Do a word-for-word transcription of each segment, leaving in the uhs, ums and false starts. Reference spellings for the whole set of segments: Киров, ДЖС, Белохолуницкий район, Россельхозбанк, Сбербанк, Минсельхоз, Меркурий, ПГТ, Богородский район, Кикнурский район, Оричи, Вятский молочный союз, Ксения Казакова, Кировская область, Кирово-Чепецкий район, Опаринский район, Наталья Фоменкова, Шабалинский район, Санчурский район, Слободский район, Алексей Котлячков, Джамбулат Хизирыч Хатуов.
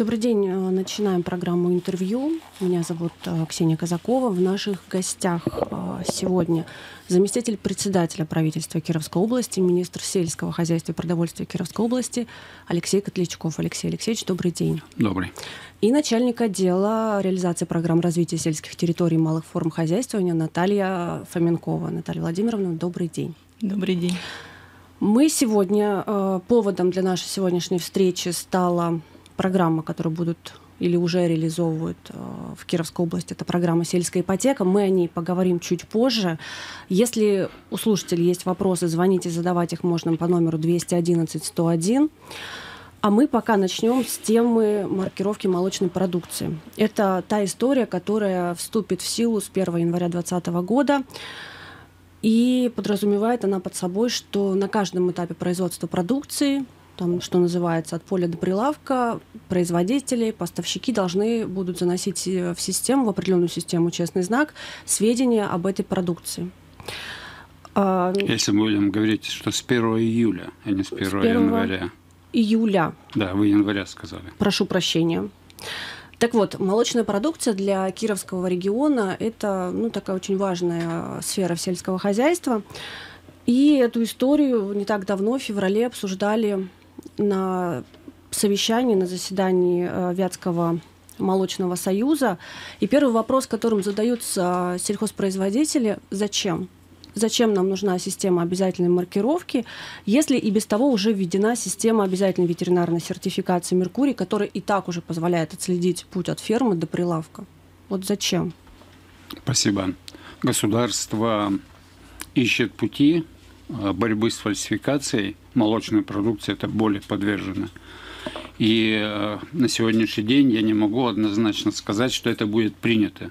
Добрый день. Начинаем программу интервью. Меня зовут Ксения Казакова. В наших гостях сегодня заместитель председателя правительства Кировской области, министр сельского хозяйства и продовольствия Кировской области Алексей Котлячков. Алексей Алексеевич, добрый день. Добрый. И начальник отдела реализации программ развития сельских территорий и малых форм хозяйствования Наталья Фоменкова. Наталья Владимировна, добрый день. Добрый день. Мы сегодня, поводом для нашей сегодняшней встречи стала программа, которую будут или уже реализовывают в Кировской области, это программа «Сельская ипотека». Мы о ней поговорим чуть позже. Если у слушателей есть вопросы, звоните, задавать их можно по номеру двести одиннадцать сто один. А мы пока начнем с темы маркировки молочной продукции. Это та история, которая вступит в силу с первого января две тысячи двадцатого года. И подразумевает она под собой, что на каждом этапе производства продукции, там, что называется, от поля до прилавка, производители, поставщики должны будут заносить в систему, в определенную систему «Честный знак» сведения об этой продукции. Если мы будем говорить, что с первого июля, а не с первого января. Июля. Да, вы января сказали. Прошу прощения. Так вот, молочная продукция для Кировского региона – это, ну, такая очень важная сфера сельского хозяйства. И эту историю не так давно, в феврале, обсуждали на совещании, на заседании Вятского молочного союза. И первый вопрос, которым задаются сельхозпроизводители – зачем? Зачем нам нужна система обязательной маркировки, если и без того уже введена система обязательной ветеринарной сертификации «Меркурий», которая и так уже позволяет отследить путь от фермы до прилавка? Вот зачем? Спасибо. Государство ищет пути борьбы с фальсификацией. Молочная продукция это более подвержена. И на сегодняшний день я не могу однозначно сказать, что это будет принято.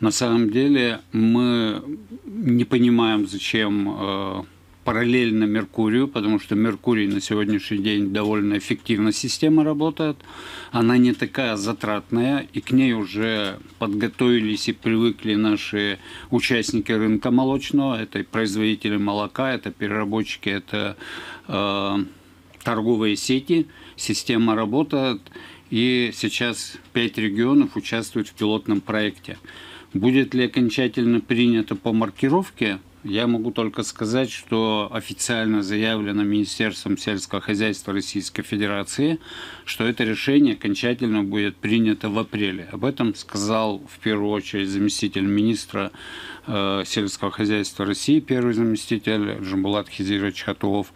На самом деле мы не понимаем, зачем параллельно Меркурию, потому что Меркурий на сегодняшний день довольно эффективно система работает. Она не такая затратная, и к ней уже подготовились и привыкли наши участники рынка молочного. Это производители молока, это переработчики, это э, торговые сети. Система работает, и сейчас пять регионов участвуют в пилотном проекте. Будет ли окончательно принято по маркировке, я могу только сказать, что официально заявлено Министерством сельского хозяйства Российской Федерации, что это решение окончательно будет принято в апреле. Об этом сказал в первую очередь заместитель министра э, сельского хозяйства России, первый заместитель Джамбулат Хизирыч Хатуов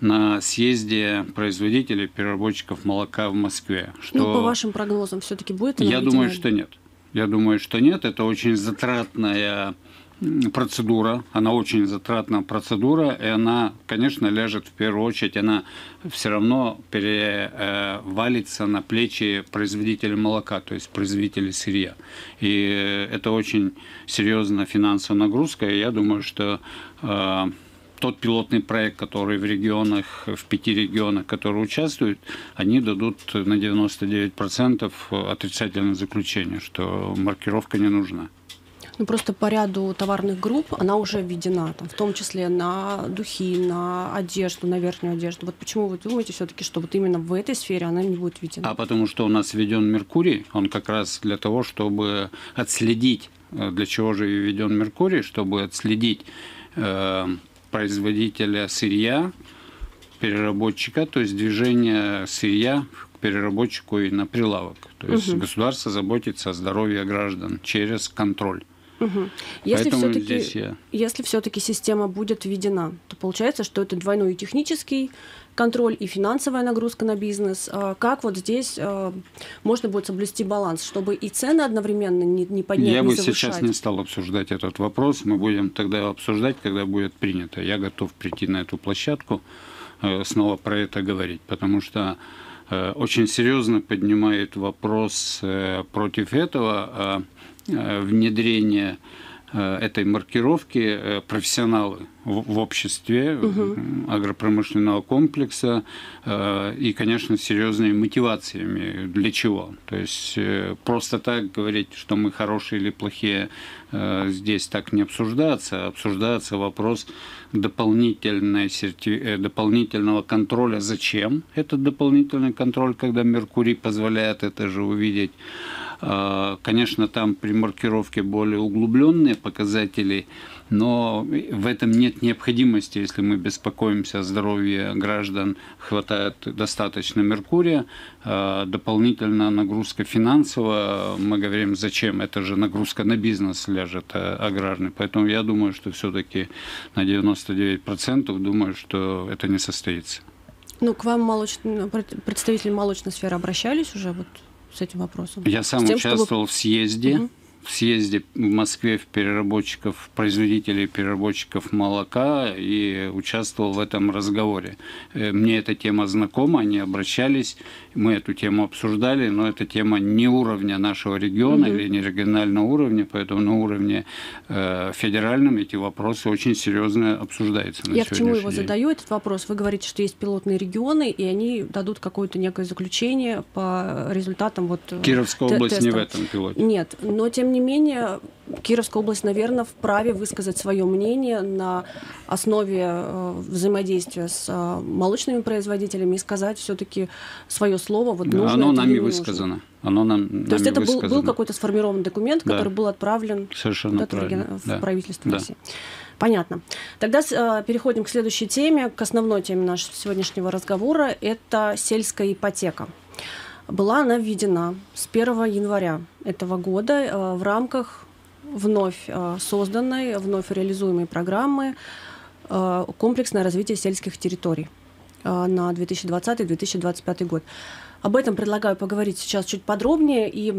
на съезде производителей переработчиков молока в Москве. Что... Ну, по вашим прогнозам, все-таки будет? Я думаю, что нет. Я думаю, что нет. Это очень затратная процедура. Она очень затратная процедура. И она, конечно, ляжет в первую очередь. Она все равно перевалится на плечи производителей молока, то есть производителей сырья. И это очень серьезная финансовая нагрузка. И я думаю, что тот пилотный проект, который в регионах, в пяти регионах, которые участвуют, они дадут на девяносто девять процентов отрицательное заключение, что маркировка не нужна. Ну, просто по ряду товарных групп она уже введена, там, в том числе на духи, на одежду, на верхнюю одежду. Вот почему вы думаете все-таки, что вот именно в этой сфере она не будет введена? А потому что у нас введен Меркурий, он как раз для того, чтобы отследить, для чего же введен Меркурий, чтобы отследить э, производителя сырья, переработчика, то есть движение сырья к переработчику и на прилавок. То есть угу. Государство заботится о здоровье граждан через контроль. Угу. Если все-таки я... если все-таки система будет введена, то получается, что это двойной и технический контроль, и финансовая нагрузка на бизнес. Как вот здесь можно будет соблюсти баланс, чтобы и цены одновременно не поднять, Я не бы завышать? Сейчас не стал обсуждать этот вопрос. Мы будем тогда обсуждать, когда будет принято. Я готов прийти на эту площадку, снова про это говорить, потому что очень серьезно поднимает вопрос против этого внедрение этой маркировки профессионалы в обществе угу. агропромышленного комплекса и, конечно, серьезными мотивациями. Для чего? То есть просто так говорить, что мы хорошие или плохие, здесь так не обсуждается. Обсуждается вопрос дополнительной серти... дополнительного контроля. Зачем этот дополнительный контроль, когда Меркурий позволяет это же увидеть? Конечно, там при маркировке более углубленные показатели, но в этом нет необходимости, если мы беспокоимся о здоровье граждан, хватает достаточно меркурия. Дополнительная нагрузка финансовая, мы говорим, зачем, это же нагрузка на бизнес ляжет аграрный. Поэтому я думаю, что все-таки на девяносто девять процентов думаю, что это не состоится. Ну, к вам молоч... представители молочной сферы обращались уже вот с этим вопросом? Я сам тем, участвовал чтобы... в съезде. Угу. В съезде в Москве в переработчиков, производителей переработчиков молока, и участвовал в этом разговоре. Мне эта тема знакома, они обращались, мы эту тему обсуждали, но эта тема не уровня нашего региона mm-hmm. или не регионального уровня, поэтому на уровне э, федеральном эти вопросы очень серьезно обсуждаются. Я к чему его задаю, этот вопрос? Вы говорите, что есть пилотные регионы, и они дадут какое-то некое заключение по результатам вот Кировская область не в этом пилоте. Нет, но тем не Тем не менее, Кировская область, наверное, вправе высказать свое мнение на основе взаимодействия с молочными производителями и сказать все-таки свое слово. Вот, нужно оно это нами высказано. Оно нам, То есть это был, был какой-то сформированный документ, да. который был отправлен в да. правительство да. России. Понятно. Тогда э, переходим к следующей теме, к основной теме нашего сегодняшнего разговора. Это сельская ипотека. Была она введена с первого января этого года в рамках вновь созданной, вновь реализуемой программы «Комплексное развитие сельских территорий» на две тысячи двадцатый — две тысячи двадцать пятый год. Об этом предлагаю поговорить сейчас чуть подробнее. И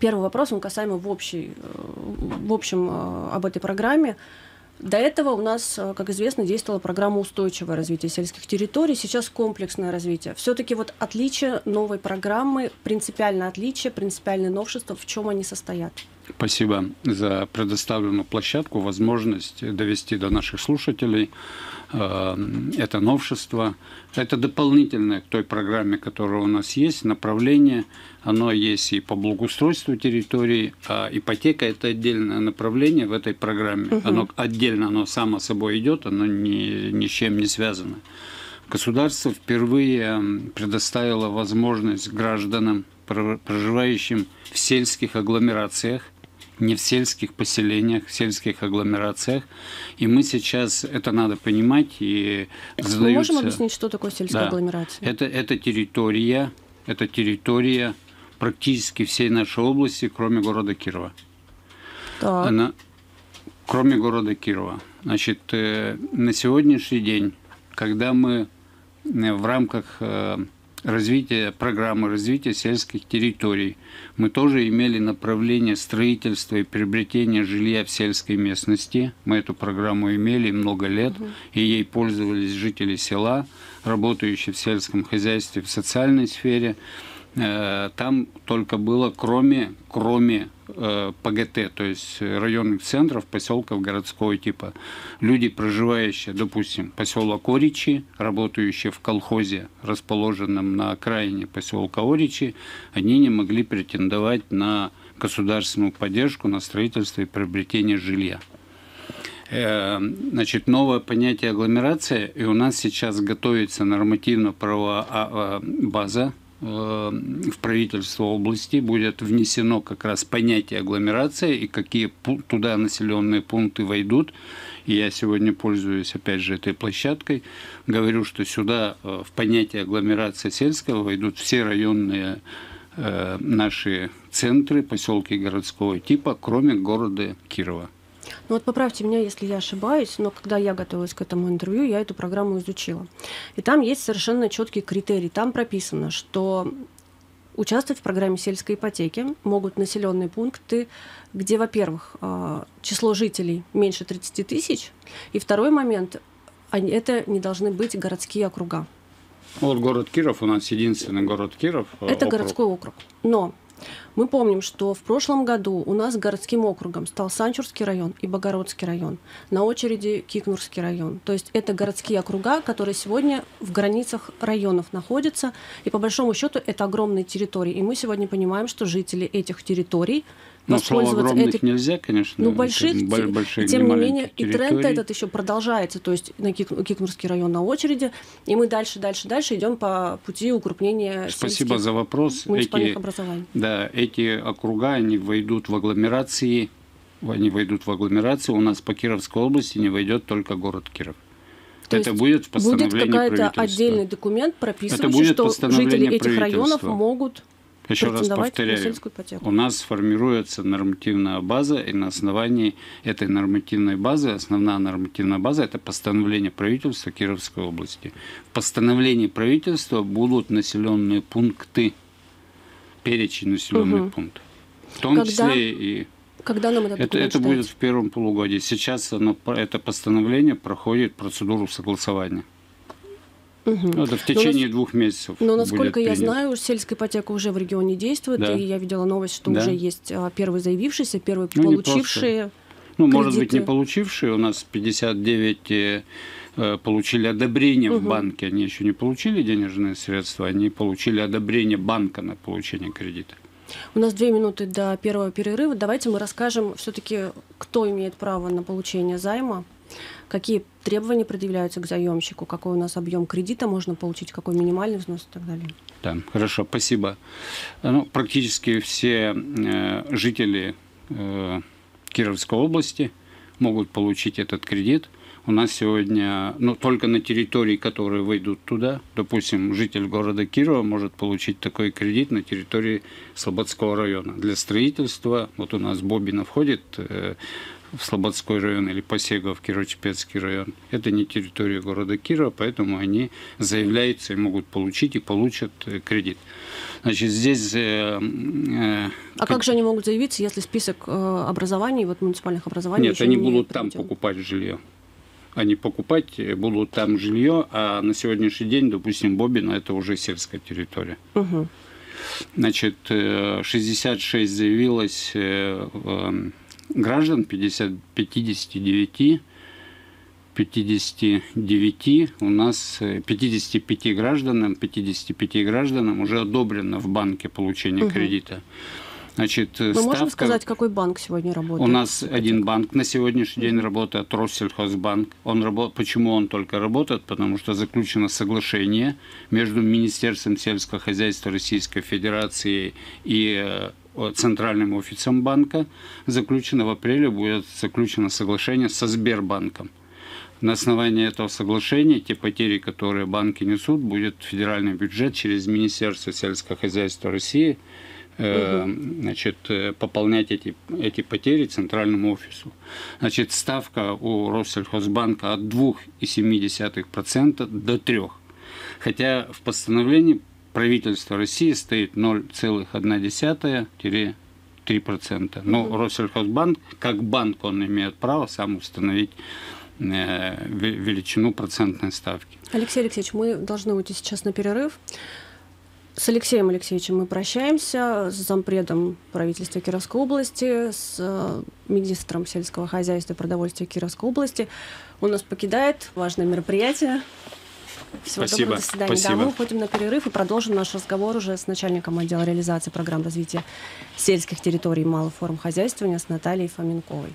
первый вопрос, он касаемо в, общей, в общем об этой программе. До этого у нас, как известно, действовала программа «Устойчивое развитие сельских территорий», сейчас комплексное развитие. Все-таки вот отличие новой программы, принципиальное отличие, принципиальные новшества, в чем они состоят? Спасибо за предоставленную площадку, возможность довести до наших слушателей это новшество. Это дополнительное к той программе, которая у нас есть, направление. Оно есть и по благоустройству территории, а ипотека – это отдельное направление в этой программе. Угу. Оно отдельно, оно само собой идет, оно ни, ни с чем не связано. Государство впервые предоставило возможность гражданам, проживающим в сельских агломерациях, не в сельских поселениях, в сельских агломерациях. И мы сейчас, это надо понимать, и задаются... Мы можем объяснить, что такое сельская да. агломерация? Это, это территория, это территория практически всей нашей области, кроме города Кирова. Да. Она, кроме города Кирова. Значит, на сегодняшний день, когда мы в рамках... развитие программы развития сельских территорий. Мы тоже имели направление строительства и приобретения жилья в сельской местности. Мы эту программу имели много лет, угу. и ей пользовались жители села, работающие в сельском хозяйстве, в социальной сфере. Там только было, кроме, кроме ПГТ, то есть районных центров, поселков городского типа. Люди, проживающие, допустим, поселок Оричи, работающие в колхозе, расположенном на окраине поселка Оричи, они не могли претендовать на государственную поддержку, на строительство и приобретение жилья. Значит, новое понятие агломерация, и у нас сейчас готовится нормативно-правовая база, в правительство области будет внесено как раз понятие агломерация и какие туда населенные пункты войдут. И я сегодня пользуюсь, опять же, этой площадкой. Говорю, что сюда в понятие агломерация сельского войдут все районные э, наши центры, поселки городского типа, кроме города Кирова. Ну вот поправьте меня, если я ошибаюсь, но когда я готовилась к этому интервью, я эту программу изучила. И там есть совершенно четкий критерий. Там прописано, что участвовать в программе сельской ипотеки могут населенные пункты, где, во-первых, число жителей меньше тридцати тысяч, и второй момент, это не должны быть городские округа. Вот город Киров, у нас единственный город Киров. Это округ. Городской округ. Но Мы помним, что в прошлом году у нас городским округом стал Санчурский район и Богородский район. На очереди Кикнурский район. То есть это городские округа, которые сегодня в границах районов находятся. И по большому счету это огромные территории. И мы сегодня понимаем, что жители этих территорий... Ну, слово «огромных» эти... нельзя, конечно. Ну, больших, больших, тем не менее, территорий. И тренд этот еще продолжается. То есть на Кик... Кикнурский район на очереди. И мы дальше, дальше, дальше идем по пути укрепления... Спасибо за вопрос. Муниципальных эти... образований. Да, эти округа, они войдут в агломерации. Они войдут в агломерацию. У нас по Кировской области не войдет только город Киров. То это будет в постановлении правительства. Будет какой-то отдельный документ, прописывающий, что жители этих районов могут... Еще раз повторяю, у нас сформируется нормативная база, и на основании этой нормативной базы, основная нормативная база – это постановление правительства Кировской области. В постановлении правительства будут населенные пункты, перечень населенных угу. пунктов, в том Когда... числе и… Когда нам этот это, это будет в первом полугодии. Сейчас оно, это постановление проходит процедуру согласования. Угу. Это в течение но, двух месяцев. Но, насколько я знаю, сельская ипотека уже в регионе действует, да. и я видела новость, что да. уже есть первые заявившиеся, первые ну, получившие Ну, кредиты. Может быть, не получившие. У нас пятьдесят девять э, получили одобрение угу. в банке. Они еще не получили денежные средства, они получили одобрение банка на получение кредита. У нас две минуты до первого перерыва. Давайте мы расскажем все-таки, кто имеет право на получение займа. Какие требования предъявляются к заемщику, какой у нас объем кредита можно получить, какой минимальный взнос и так далее. Да, хорошо, спасибо. Ну, практически все э, жители э, Кировской области могут получить этот кредит. У нас сегодня, ну, только на территории, которые войдут туда, допустим, житель города Кирова может получить такой кредит на территории Слободского района. Для строительства, вот у нас Бобино входит э, в Слободской район или Посега в Кирово-Чепецкий район. Это не территория города Кирова, поэтому они заявляются и могут получить и получат кредит. Значит, здесь... Э, э, а как... как же они могут заявиться, если список э, образований, вот муниципальных образований... Нет, они не будут там покупать жилье. Они покупать будут там жилье, а на сегодняшний день, допустим, Бобино, это уже сельская территория. Угу. Значит, шестьдесят шесть заявилось граждан, пятьдесят, пятьдесят девять, пятьдесят девять у нас пятьдесят пять гражданам, пятьдесят пять гражданам уже одобрено в банке получение угу. кредита. Значит, мы ставка... можем сказать, какой банк сегодня работает? У нас один банк на сегодняшний день работает, Россельхозбанк. Он работ... Почему он только работает? Потому что заключено соглашение между Министерством сельского хозяйства Российской Федерации и Центральным офисом банка. Заключено в апреле, будет заключено соглашение со Сбербанком. На основании этого соглашения те потери, которые банки несут, будет федеральный бюджет через Министерство сельского хозяйства России. Uh-huh. Значит, пополнять эти, эти потери центральному офису. Значит, ставка у Россельхозбанка от двух целых семи десятых процента до трёх процентов. Хотя в постановлении правительства России стоит ноль целых одна десятая — три процента. Но uh-huh. Россельхозбанк, как банк, он имеет право сам установить величину процентной ставки. Алексей Алексеевич, мы должны уйти сейчас на перерыв. С Алексеем Алексеевичем мы прощаемся, с зампредом правительства Кировской области, с министром сельского хозяйства и продовольствия Кировской области. Он нас покидает, важное мероприятие. Всего доброго, до свидания. Да, мы уходим на перерыв и продолжим наш разговор уже с начальником отдела реализации программ развития сельских территорий и малых форм хозяйствования с Натальей Фоменковой.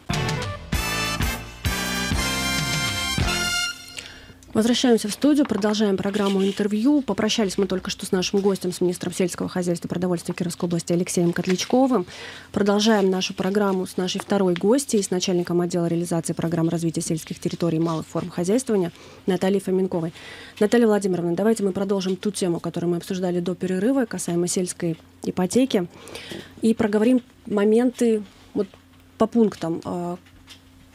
Возвращаемся в студию, продолжаем программу интервью. Попрощались мы только что с нашим гостем, с министром сельского хозяйства и продовольствия Кировской области Алексеем Котлячковым. Продолжаем нашу программу с нашей второй гостьей, с начальником отдела реализации программ развития сельских территорий и малых форм хозяйствования Натальей Фоменковой. Наталья Владимировна, давайте мы продолжим ту тему, которую мы обсуждали до перерыва, касаемо сельской ипотеки, и проговорим моменты вот, по пунктам.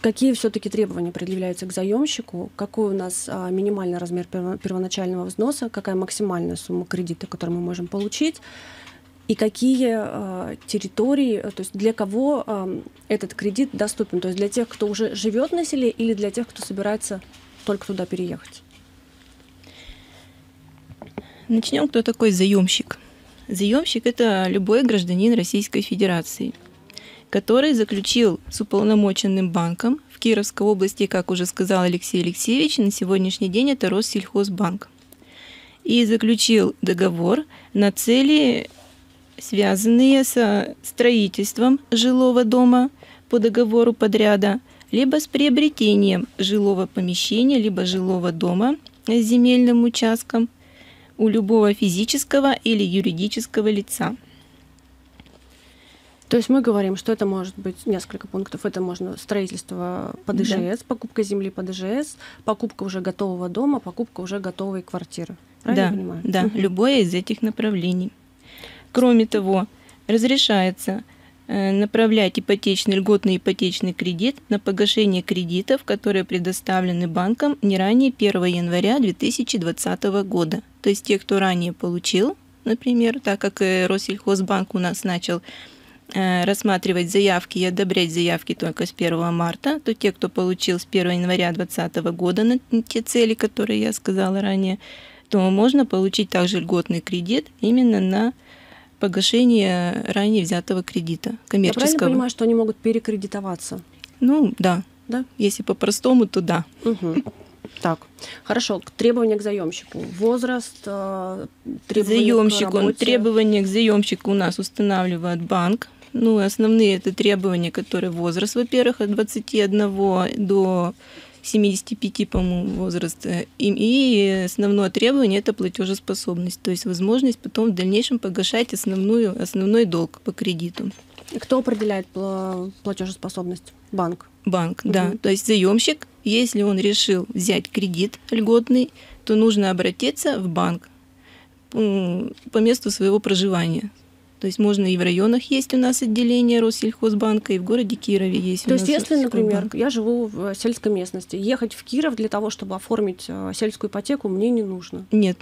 Какие все-таки требования предъявляются к заемщику? Какой у нас а, минимальный размер первоначального взноса? Какая максимальная сумма кредита, которую мы можем получить? И какие а, территории, то есть для кого а, этот кредит доступен? То есть для тех, кто уже живет на селе, или для тех, кто собирается только туда переехать? Начнем, кто такой заемщик. Заемщик – это любой гражданин Российской Федерации, который заключил с уполномоченным банком в Кировской области, как уже сказал Алексей Алексеевич, на сегодняшний день это Россельхозбанк, и заключил договор на цели, связанные со строительством жилого дома по договору подряда, либо с приобретением жилого помещения, либо жилого дома с земельным участком у любого физического или юридического лица. То есть мы говорим, что это может быть несколько пунктов. Это можно строительство по ДЖС, да. Покупка земли по ДЖС, покупка уже готового дома, покупка уже готовой квартиры. Правильно, да, я понимаю? Да, угу. Любое из этих направлений. Кроме того, разрешается направлять ипотечный, льготный ипотечный кредит на погашение кредитов, которые предоставлены банком не ранее первого января две тысячи двадцатого года. То есть те, кто ранее получил, например, так как Россельхозбанк у нас начал рассматривать заявки и одобрять заявки только с первого марта, то те, кто получил с первого января две тысячи двадцатого года на те цели, которые я сказала ранее, то можно получить также льготный кредит именно на погашение ранее взятого кредита коммерческого. Я правильно понимаю, что они могут перекредитоваться? Ну, да. Да? Если по-простому, то да. Угу. Так, хорошо. Требования к заемщику. Возраст, требования заемщику, к работе. Требования к заемщику у нас устанавливает банк. Ну, основные это требования, которые возраст, во-первых, от двадцати одного до семидесяти пяти, по-моему, возраст. И основное требование – это платежеспособность, то есть возможность потом в дальнейшем погашать основную, основной долг по кредиту. Кто определяет платежеспособность? Банк? Банк, угу. Да. То есть заемщик, если он решил взять кредит льготный, то нужно обратиться в банк по месту своего проживания. То есть можно и в районах есть у нас отделение Россельхозбанка, и в городе Кирове есть. То есть если, например, я живу в сельской местности, ехать в Киров для того, чтобы оформить сельскую ипотеку, мне не нужно? Нет.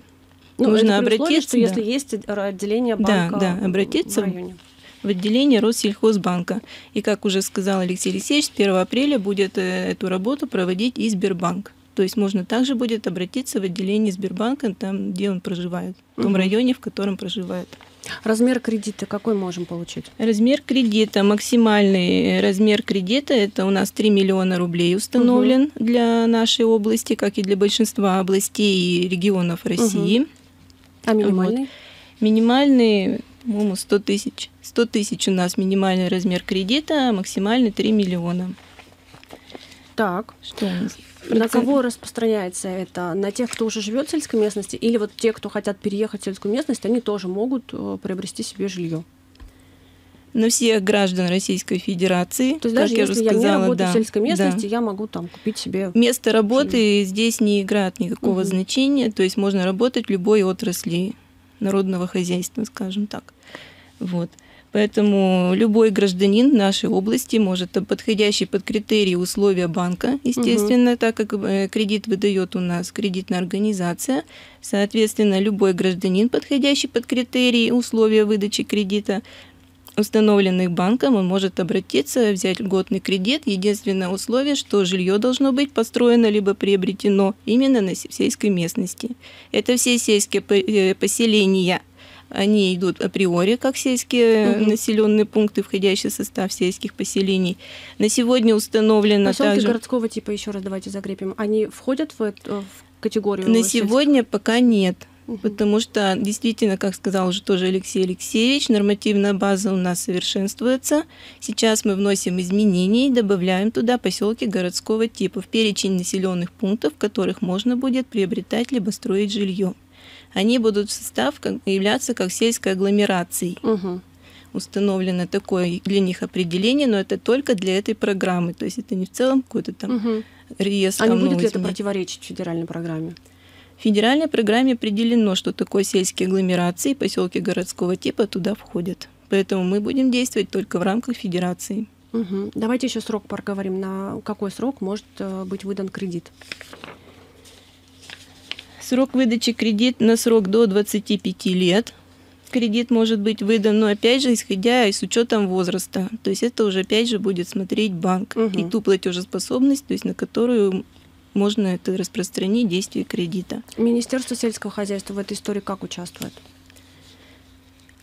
Ну, нужно обратиться, условии, что да. Если есть отделение банка, да, да, обратиться в районе. В отделение Россельхозбанка. И, как уже сказал Алексей Алексеевич, с первого апреля будет эту работу проводить и Сбербанк. То есть можно также будет обратиться в отделение Сбербанка, там, где он проживает, в том районе, в котором проживает. Размер кредита какой можем получить? Размер кредита, максимальный размер кредита, это у нас три миллиона рублей установлен угу. для нашей области, как и для большинства областей и регионов России. Угу. А минимальный? Вот. Минимальный, по-моему, сто тысяч. сто тысяч у нас минимальный размер кредита, максимальный три миллиона. Так, что у нас? На кого распространяется это? На тех, кто уже живет в сельской местности, или вот те, кто хотят переехать в сельскую местность, они тоже могут приобрести себе жилье? На всех граждан Российской Федерации. То есть даже я если я сказала, не работаю да, в сельской местности, да. я могу там купить себе... Место работы жилье. Здесь не играет никакого угу. значения, то есть можно работать в любой отрасли народного хозяйства, скажем так. Вот. Поэтому любой гражданин нашей области может, подходящий под критерии условия банка, естественно, угу. так как кредит выдает у нас кредитная организация, соответственно, любой гражданин, подходящий под критерии условия выдачи кредита, установленных банком, он может обратиться, взять льготный кредит. Единственное условие, что жилье должно быть построено либо приобретено именно на сельской местности. Это все сельские поселения. Они идут априори как сельские угу. населенные пункты, входящие в состав сельских поселений. На сегодня установлено поселки также... городского типа, еще раз давайте закрепим, они входят в, эту, в категорию? На сегодня сельских? Пока нет, угу. потому что действительно, как сказал уже тоже Алексей Алексеевич, нормативная база у нас совершенствуется. Сейчас мы вносим изменения и добавляем туда поселки городского типа в перечень населенных пунктов, в которых можно будет приобретать либо строить жилье. Они будут в состав являться как сельской агломерацией. Угу. Установлено такое для них определение, но это только для этой программы. То есть это не в целом какой-то там угу. реестр. А не будет ли это противоречить федеральной программе? В федеральной программе определено, что такое сельские агломерации, поселки городского типа туда входят. Поэтому мы будем действовать только в рамках федерации. Угу. Давайте еще срок поговорим, на какой срок может быть выдан кредит. Срок выдачи кредит на срок до двадцати пяти лет. Кредит может быть выдан, но опять же, исходя и с учетом возраста. То есть это уже опять же будет смотреть банк угу. и ту платежеспособность, то есть на которую можно это распространить действие кредита. Министерство сельского хозяйства в этой истории как участвует?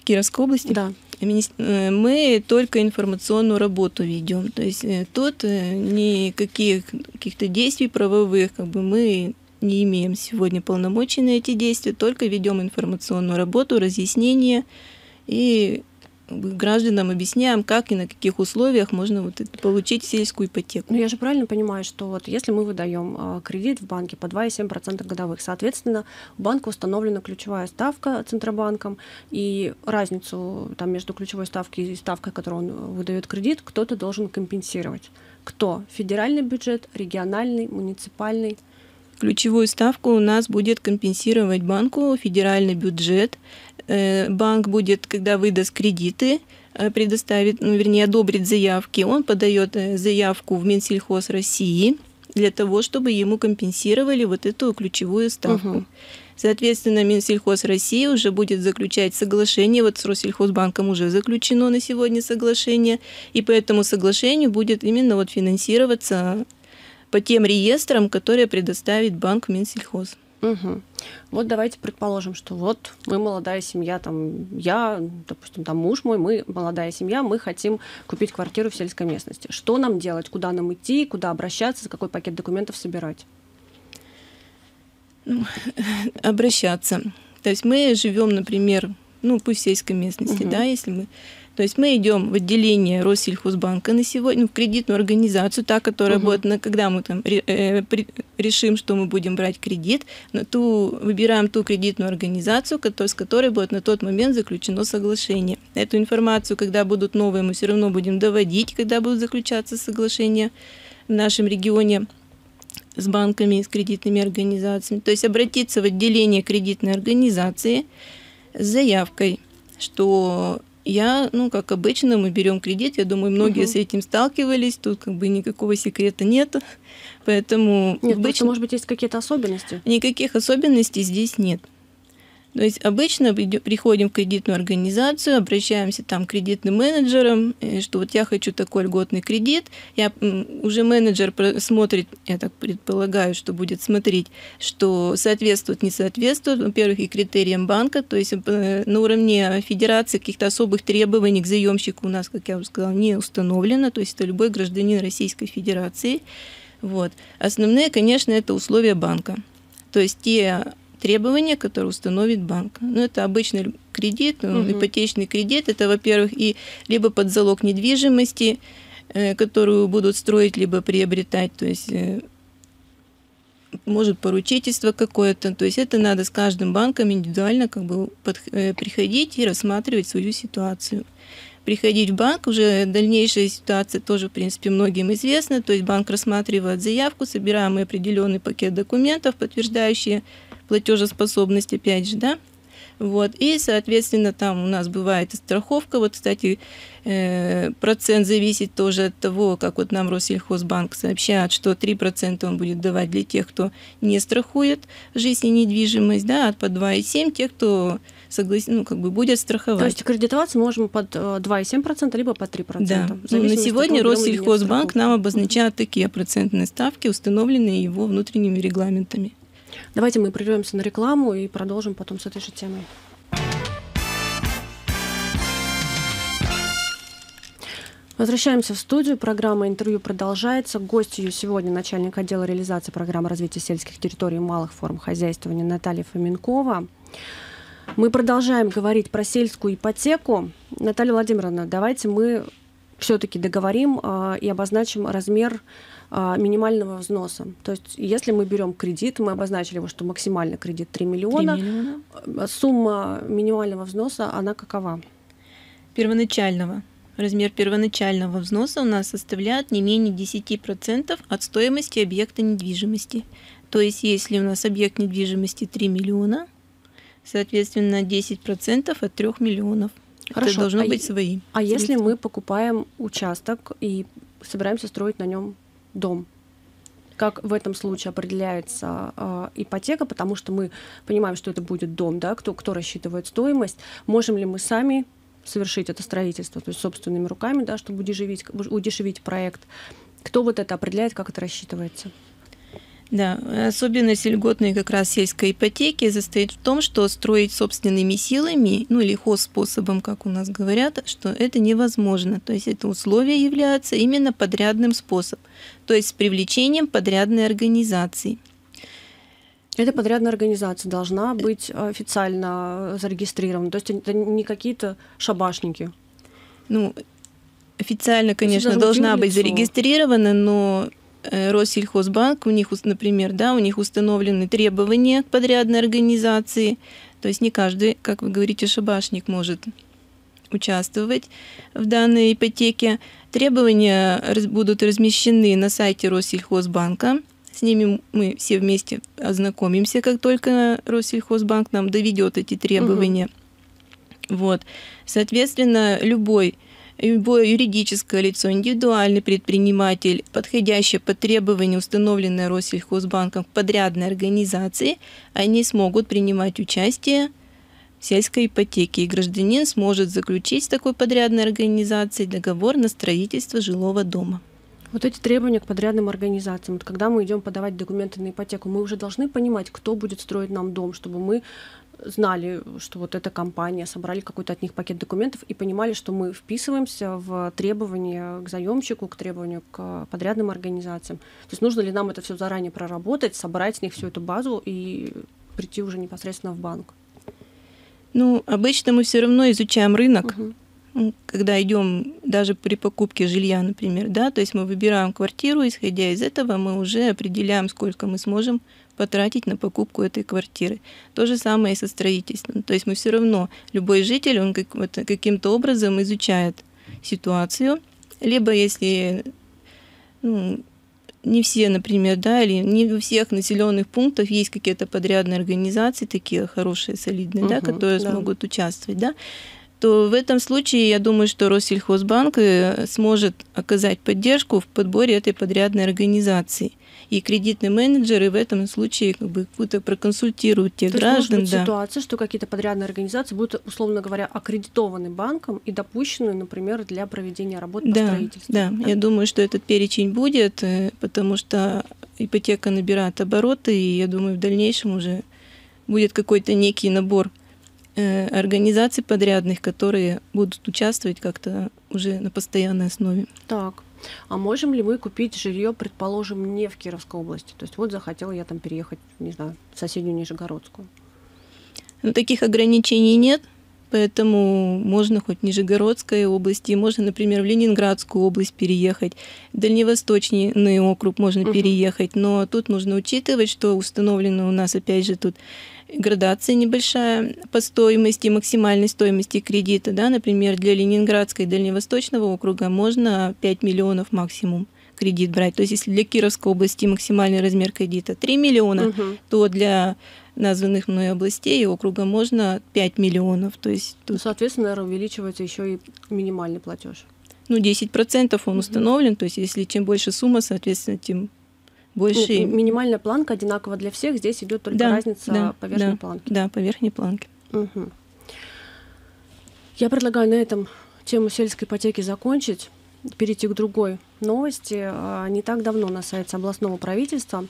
Кировской области? Да. Мы только информационную работу ведем, то есть тут никаких каких-то действий правовых, как бы мы не имеем сегодня полномочий на эти действия, только ведем информационную работу, разъяснение и гражданам объясняем, как и на каких условиях можно вот получить сельскую ипотеку. Ну, я же правильно понимаю, что вот если мы выдаем кредит в банке по два и семь десятых процента годовых, соответственно, у банка установлена ключевая ставка Центробанком, и разницу там между ключевой ставкой и ставкой, которую он выдает кредит, кто-то должен компенсировать. Кто? Федеральный бюджет, региональный, муниципальный? Ключевую ставку у нас будет компенсировать банку федеральный бюджет. Банк будет, когда выдаст кредиты, предоставит, ну, вернее, одобрит заявки, он подает заявку в Минсельхоз России для того, чтобы ему компенсировали вот эту ключевую ставку. Угу. Соответственно, Минсельхоз России уже будет заключать соглашение, вот с Россельхозбанком уже заключено на сегодня соглашение, и по этому соглашению будет именно вот финансироваться по тем реестрам, которые предоставит банк Минсельхоз. Угу. Вот давайте предположим, что вот мы молодая семья, там я, допустим, там муж мой, мы молодая семья, мы хотим купить квартиру в сельской местности. Что нам делать, куда нам идти, куда обращаться, за какой пакет документов собирать? Ну, обращаться. То есть мы живем, например, ну пусть в сельской местности, угу. да, если мы... То есть мы идем в отделение Россельхозбанка на сегодня, в кредитную организацию, та, которая угу. будет, на, когда мы там э, при, решим, что мы будем брать кредит, на ту, выбираем ту кредитную организацию, с которой будет на тот момент заключено соглашение. Эту информацию, когда будут новые, мы все равно будем доводить, когда будут заключаться соглашения в нашем регионе с банками и с кредитными организациями. То есть обратиться в отделение кредитной организации с заявкой, что... Я, ну, как обычно, мы берем кредит, я думаю, многие угу. с этим сталкивались, тут как бы никакого секрета нет, поэтому... Нет, обычно, может быть, есть какие-то особенности? Никаких особенностей здесь нет. То есть обычно приходим в кредитную организацию, обращаемся там к кредитным менеджерам, что вот я хочу такой льготный кредит, я, уже менеджер смотрит, я так предполагаю, что будет смотреть, что соответствует, не соответствует, во-первых, и критериям банка, то есть на уровне федерации каких-то особых требований к заемщику у нас, как я уже сказала, не установлено, то есть это любой гражданин Российской Федерации. Вот. Основные, конечно, это условия банка, то есть те... требования, которые установит банк. Ну, это обычный кредит, угу. ипотечный кредит. Это, во-первых, и либо под залог недвижимости, которую будут строить, либо приобретать, то есть может поручительство какое-то. То есть это надо с каждым банком индивидуально как бы под, приходить и рассматривать свою ситуацию. Приходить в банк, уже дальнейшая ситуация тоже, в принципе, многим известна. То есть банк рассматривает заявку, собираем определенный пакет документов, подтверждающие платежеспособность, опять же, да, вот, и, соответственно, там у нас бывает страховка, вот, кстати, процент зависит тоже от того, как вот нам Россельхозбанк сообщает, что три процента он будет давать для тех, кто не страхует жизнь и недвижимость, да, а по два и семь тех, кто согласен, ну, как бы будет страховать. То есть кредитоваться можем под два и семь десятых процента, либо под три процента. Да. Ну, на сегодня Россельхозбанк нам обозначает такие процентные ставки, установленные его внутренними регламентами. Давайте мы прервемся на рекламу и продолжим потом с этой же темой. Возвращаемся в студию. Программа «Интервью» продолжается. Гость ее сегодня начальник отдела реализации программы развития сельских территорий и малых форм хозяйствования Наталья Фоменкова. Мы продолжаем говорить про сельскую ипотеку. Наталья Владимировна, давайте мы все-таки договорим а, и обозначим размер а, минимального взноса. То есть, если мы берем кредит, мы обозначили его, что максимальный кредит три миллиона. три миллиона. Сумма минимального взноса, она какова? Первоначального. Размер первоначального взноса у нас составляет не менее десяти процентов от стоимости объекта недвижимости. То есть, если у нас объект недвижимости три миллиона, соответственно, десять процентов от трёх миллионов. Хорошо. Это должно а быть свои. А если мы покупаем участок и собираемся строить на нем дом? Как в этом случае определяется э, ипотека? Потому что мы понимаем, что это будет дом, да? Кто, кто рассчитывает стоимость? Можем ли мы сами совершить это строительство, то есть собственными руками, да, чтобы удешевить, удешевить проект? Кто вот это определяет, как это рассчитывается? Да, особенность льготной как раз сельской ипотеки состоит в том, что строить собственными силами, ну или хозспособом, как у нас говорят, что это невозможно. То есть это условие является именно подрядным способом, то есть с привлечением подрядной организации. Эта подрядная организация должна быть официально зарегистрирована, то есть это не какие-то шабашники? Ну, официально, конечно, должна быть зарегистрирована, но... Россельхозбанк, у них, например, да, у них установлены требования к подрядной организации, то есть не каждый, как вы говорите, шабашник может участвовать в данной ипотеке. Требования будут размещены на сайте Россельхозбанка, с ними мы все вместе ознакомимся, как только Россельхозбанк нам доведет эти требования. Угу. Вот. Соответственно, любой Любое юридическое лицо, индивидуальный предприниматель, подходящий по требованию, установленное Россельхозбанком, подрядной организации, они смогут принимать участие в сельской ипотеке. И гражданин сможет заключить с такой подрядной организацией договор на строительство жилого дома. Вот эти требования к подрядным организациям. Вот когда мы идем подавать документы на ипотеку, мы уже должны понимать, кто будет строить нам дом, чтобы мы... знали, что вот эта компания, собрали какой-то от них пакет документов и понимали, что мы вписываемся в требования к заемщику, к требованию к подрядным организациям. То есть нужно ли нам это все заранее проработать, собрать с них всю эту базу и прийти уже непосредственно в банк? Ну, обычно мы все равно изучаем рынок, угу. Когда идем даже при покупке жилья, например, да, то есть мы выбираем квартиру, исходя из этого мы уже определяем, сколько мы сможем потратить на покупку этой квартиры. То же самое и со строительством. То есть мы все равно, любой житель, он каким-то образом изучает ситуацию. Либо если ну, не все, например, да, или не во всех населенных пунктах есть какие-то подрядные организации, такие хорошие, солидные, угу, да, которые да. смогут участвовать, да, то в этом случае, я думаю, что Россельхозбанк сможет оказать поддержку в подборе этой подрядной организации. И кредитные менеджеры в этом случае как бы будто проконсультируют тех граждан. Да. Ситуация, что какие-то подрядные организации будут, условно говоря, аккредитованы банком и допущены, например, для проведения работ по да, строительству. Да. да, я думаю, что этот перечень будет, потому что ипотека набирает обороты, и я думаю, в дальнейшем уже будет какой-то некий набор организаций подрядных, которые будут участвовать как-то уже на постоянной основе. Так. А можем ли мы купить жилье, предположим, не в Кировской области? То есть вот захотела я там переехать, не знаю, в соседнюю Нижегородскую. Ну, таких ограничений нет, поэтому можно хоть в Нижегородской области, можно, например, в Ленинградскую область переехать, в Дальневосточный округ можно угу. переехать, но тут нужно учитывать, что установлена у нас, опять же, тут градация небольшая по стоимости, максимальной стоимости кредита. Да? Например, для Ленинградской и Дальневосточного округа можно пять миллионов максимум кредит брать. То есть если для Кировской области максимальный размер кредита три миллиона, угу. то для названных мной областей и округа можно пять миллионов. То есть тут... Соответственно, наверное, увеличивается еще и минимальный платеж. Ну, десять процентов он угу. установлен. То есть если чем больше сумма, соответственно, тем... Больше... Нет, минимальная планка одинакова для всех, здесь идет только да, разница да, по верхней да, планке. Да, по верхней планке. Угу. Я предлагаю на этом тему сельской ипотеки закончить, перейти к другой новости. Не так давно на сайте областного правительства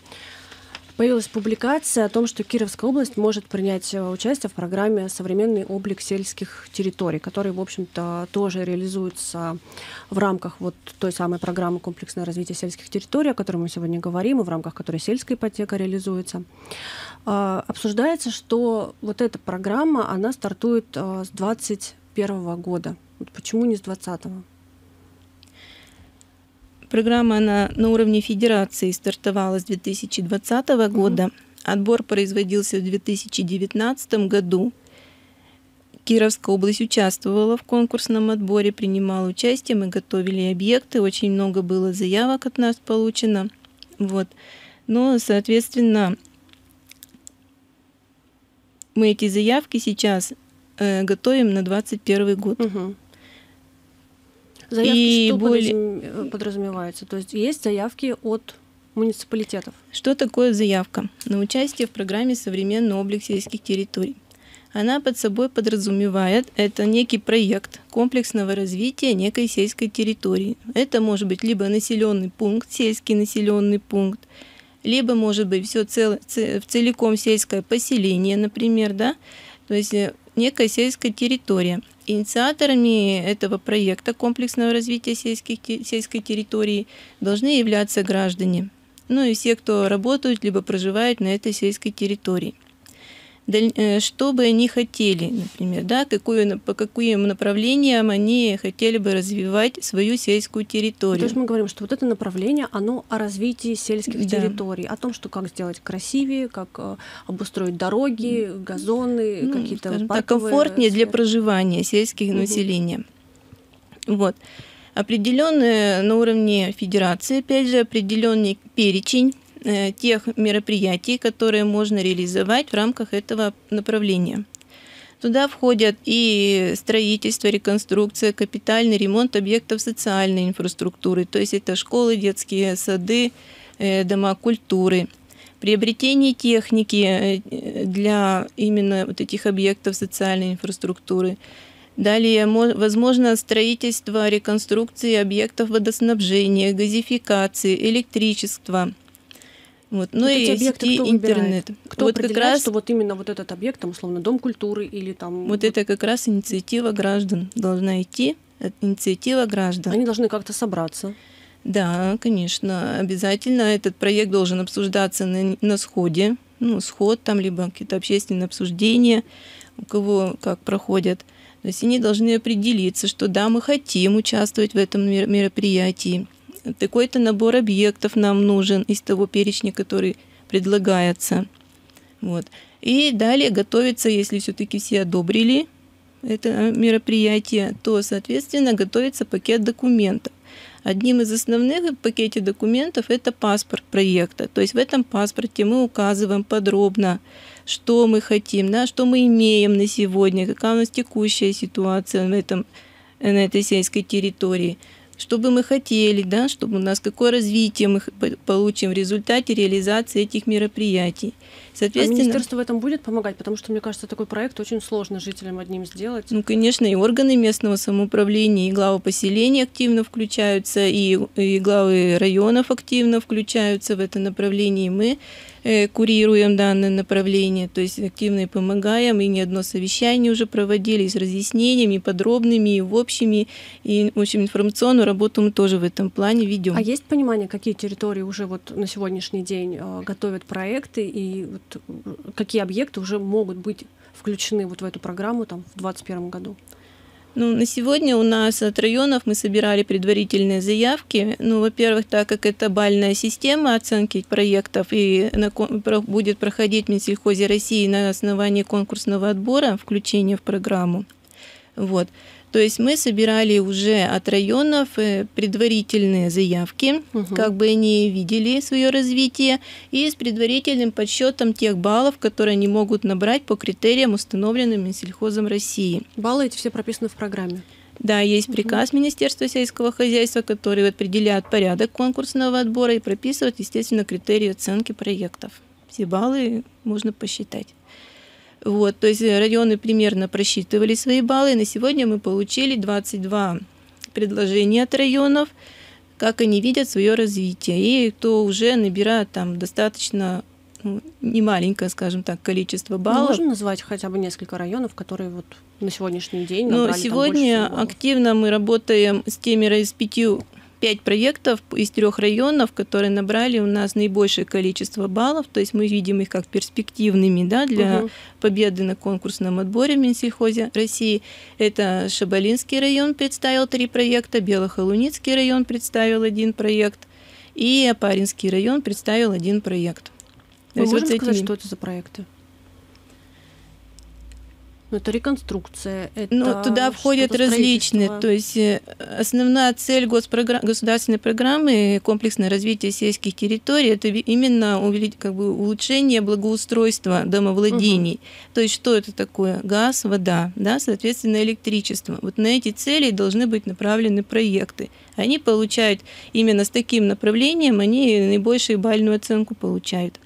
появилась публикация о том, что Кировская область может принять участие в программе «Современный облик сельских территорий», которая, в общем-то, тоже реализуется в рамках вот той самой программы комплексного развития сельских территорий, о которой мы сегодня говорим, и в рамках которой сельская ипотека реализуется. Обсуждается, что вот эта программа, она стартует с две тысячи двадцать первого года. Почему не с две тысячи двадцатого? Программа она на уровне федерации стартовала с две тысячи двадцатого года. Mm-hmm. Отбор производился в две тысячи девятнадцатом году. Кировская область участвовала в конкурсном отборе, принимала участие, мы готовили объекты, очень много было заявок от нас получено. Вот. Но, соответственно, мы эти заявки сейчас э, готовим на две тысячи двадцать первый год. Mm-hmm. Заявки и что более... подразумевается? То есть есть заявки от муниципалитетов. Что такое заявка на участие в программе «Современный облик сельских территорий»? Она под собой подразумевает, это некий проект комплексного развития некой сельской территории. Это может быть либо населенный пункт, сельский населенный пункт, либо, может быть, все цел, целиком сельское поселение, например, да, то есть некая сельская территория. Инициаторами этого проекта комплексного развития сельских, сельской территории должны являться граждане, ну и все, кто работают, либо проживают на этой сельской территории. Что бы они хотели, например, да, какую, по каким направлениям они хотели бы развивать свою сельскую территорию. То есть мы говорим, что вот это направление, оно о развитии сельских да. территорий, о том, что как сделать красивее, как обустроить дороги, газоны, ну, какие-то парковые... Так, комфортнее для проживания сельских угу. населения. Вот. Определенные на уровне федерации, опять же, определенный перечень тех мероприятий, которые можно реализовать в рамках этого направления. Туда входят и строительство, реконструкция, капитальный ремонт объектов социальной инфраструктуры, то есть это школы, детские сады, дома культуры, приобретение техники для именно вот этих объектов социальной инфраструктуры. Далее, возможно, строительство, реконструкция объектов водоснабжения, газификации, электричества. Вот. Ну вот и объекты, кто интернет. Кто вот определяет, как раз, что вот именно вот этот объект, там, условно, дом культуры или там... Вот, вот это как раз инициатива граждан должна идти, инициатива граждан. Они должны как-то собраться. Да, конечно, обязательно этот проект должен обсуждаться на, на сходе, ну, сход там, либо какие-то общественные обсуждения, у кого как проходят. То есть они должны определиться, что да, мы хотим участвовать в этом мероприятии. Такой-то набор объектов нам нужен из того перечня, который предлагается. Вот. И далее готовится, если все-таки все одобрили это мероприятие, то, соответственно, готовится пакет документов. Одним из основных в пакете документов это паспорт проекта. То есть в этом паспорте мы указываем подробно, что мы хотим, да, что мы имеем на сегодня, какая у нас текущая ситуация в этом, на этой сельской территории. Что бы мы хотели, да, чтобы у нас какое развитие мы получим в результате реализации этих мероприятий. Соответственно, а министерство в этом будет помогать? Потому что, мне кажется, такой проект очень сложно жителям одним сделать. Ну, конечно, и органы местного самоуправления, и главы поселений активно включаются, и, и главы районов активно включаются в это направление. Мы э, курируем данное направление, то есть активно и помогаем, и ни одно совещание уже проводили с разъяснениями, и подробными, и в общими, и, в общем, информационную работу мы тоже в этом плане ведем. А есть понимание, какие территории уже вот на сегодняшний день э, готовят проекты, и какие объекты уже могут быть включены вот в эту программу там, в две тысячи двадцать первом году? Ну, на сегодня у нас от районов мы собирали предварительные заявки. Ну, во-первых, так как это бальная система оценки проектов и на, будет проходить в Минсельхозе России на основании конкурсного отбора включения в программу. Вот. То есть мы собирали уже от районов предварительные заявки, угу. как бы они видели свое развитие, и с предварительным подсчетом тех баллов, которые они могут набрать по критериям, установленным Минсельхозом России. Баллы эти все прописаны в программе? Да, есть приказ угу. Министерства сельского хозяйства, который определяет порядок конкурсного отбора и прописывает, естественно, критерии оценки проектов. Все баллы можно посчитать. Вот, то есть районы примерно просчитывали свои баллы. На сегодня мы получили двадцать два предложения от районов, как они видят свое развитие. И кто уже набирает там достаточно ну, немаленькое, скажем так, количество баллов. Ну, можно назвать хотя бы несколько районов, которые вот на сегодняшний день набрали? Но сегодня активно мы работаем с теми из пятью, пять проектов из трех районов, которые набрали у нас наибольшее количество баллов, то есть мы видим их как перспективными, да, для угу. победы на конкурсном отборе в Минсельхозе России. Это Шабалинский район представил три проекта, Белохолуницкий район представил один проект и Опаринский район представил один проект. Вы можете вот сказать, этими... что это за проекты? Но это реконструкция, это ну, туда входят различные. То есть основная цель госпрограмм... государственной программы комплексное развитие сельских территорий – это именно увелич... как бы улучшение благоустройства домовладений. Угу. То есть что это такое? Газ, вода, да, соответственно, электричество. Вот на эти цели должны быть направлены проекты. Они получают именно с таким направлением, они наибольшую бальную оценку получают.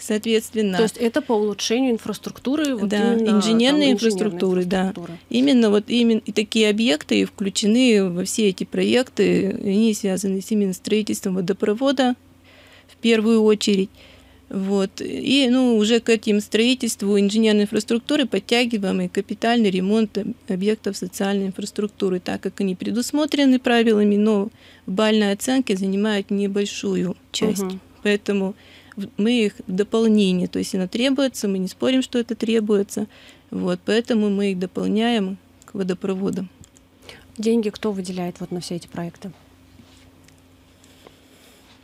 Соответственно, то есть это по улучшению инфраструктуры, вот да, именно, инженерной там, инфраструктуры, да. Именно вот именно и такие объекты включены во все эти проекты, они связаны с именно строительством водопровода в первую очередь. Вот. И ну, уже к этим строительству инженерной инфраструктуры подтягиваем и капитальный ремонт объектов социальной инфраструктуры, так как они предусмотрены правилами, но в бальной оценке занимают небольшую часть. Угу. Поэтому мы их в дополнение, то есть она требуется, мы не спорим, что это требуется, вот, поэтому мы их дополняем к водопроводам. Деньги кто выделяет вот на все эти проекты?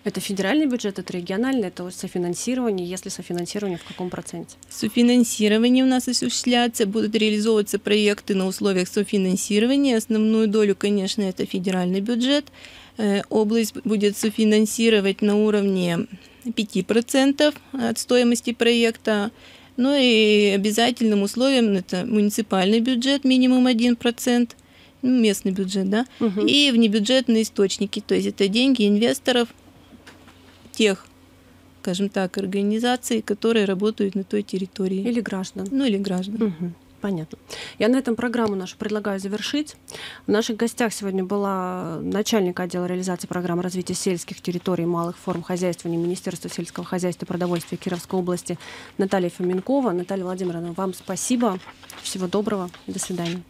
Это федеральный бюджет, это региональный, это софинансирование. Если софинансирование, в каком проценте? Софинансирование у нас осуществляется, будут реализовываться проекты на условиях софинансирования. Основную долю, конечно, это федеральный бюджет. Область будет софинансировать на уровне пяти процентов от стоимости проекта. Ну и обязательным условием это муниципальный бюджет, минимум один процент. Местный бюджет, да, угу. И внебюджетные источники, то есть это деньги инвесторов, тех, скажем так, организаций, которые работают на той территории. Или граждан. Ну, или граждан. Угу. Понятно. Я на этом программу нашу предлагаю завершить. В наших гостях сегодня была начальник отдела реализации программы развития сельских территорий и малых форм хозяйствования Министерства сельского хозяйства и продовольствия Кировской области Наталья Фоменкова. Наталья Владимировна, вам спасибо. Всего доброго. До свидания.